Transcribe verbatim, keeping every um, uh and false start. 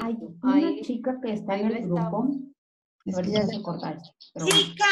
Hay una chica que está en el grupo. A ver si ya se acordáis. Pero... ¡Chica!